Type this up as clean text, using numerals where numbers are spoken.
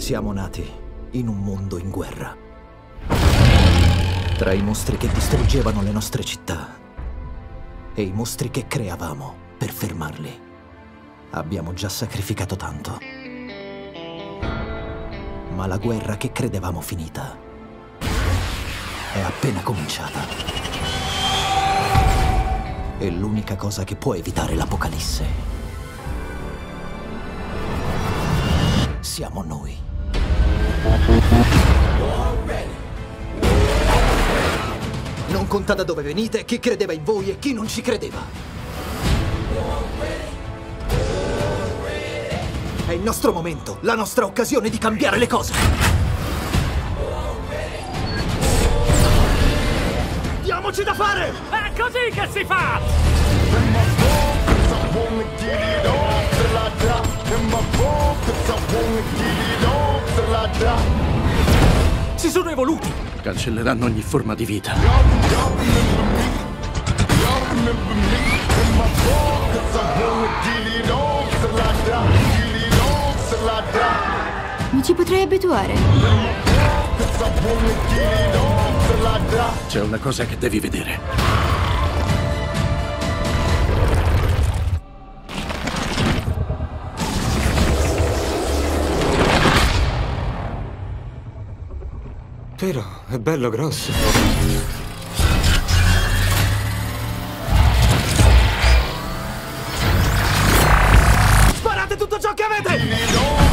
Siamo nati in un mondo in guerra. Tra i mostri che distruggevano le nostre città e i mostri che creavamo per fermarli, abbiamo già sacrificato tanto. Ma la guerra che credevamo finita è appena cominciata. E l'unica cosa che può evitare l'apocalisse siamo noi. Non conta da dove venite, chi credeva in voi e chi non ci credeva. È il nostro momento, la nostra occasione di cambiare le cose. Diamoci da fare! È così che si fa! Si sono evoluti! Cancelleranno ogni forma di vita. Mi ci potrei abituare. C'è una cosa che devi vedere. Però è bello grosso. Sparate tutto ciò che avete!